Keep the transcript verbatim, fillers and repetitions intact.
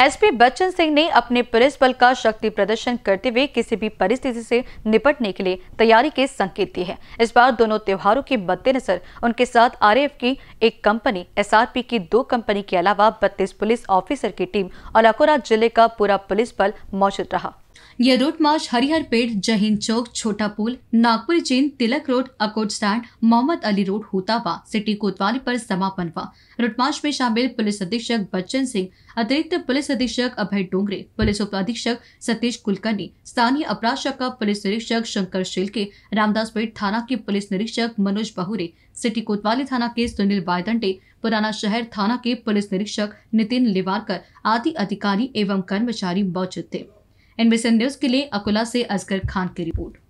SP Bachchan Singh ने अपने police बल का शक्ति प्रदर्शन करते हुए किसी भी परिस्थिति से निपटने के लिए तैयारी के संकेत दिए हैं। इस बार दोनों त्योहारों के मद्देनजर उनके साथ आरएएफ की एक कंपनी, एसआरपी की दो कंपनी के अलावा बत्तीस पुलिस ऑफिसर की टीम और अकोला जिले का पूरा पुलिस बल मौजूद रहा। यह रोड मार्च हरिहर पेड़, जहिंद चौक, छोटापुल, नागपुर चैन, Tilak road, Akot stand, Mohammad Ali road होता हुआ सिटी कोतवाली पर समापन हुआ। रोड मार्च में शामिल पुलिस अधीक्षक बच्चन सिंह, अतिरिक्त पुलिस अधीक्षक अभय डोंगरे, पुलिस उप अधीक्षक सतीश कुलकर्णी, स्थानीय अपराध शाखा पुलिस निरीक्षक शंकर शिलके, रामदास थाना के पुलिस निरीक्षक मनोज बहुरे, सिटी कोतवाली थाना के सुनील बायदे, पुराना शहर थाना के पुलिस निरीक्षक नितिन लेवरकर आदि अधिकारी एवं कर्मचारी मौजूद थे। I N B C news न्यूज़ के लिए अकोला से अजगर खान की रिपोर्ट।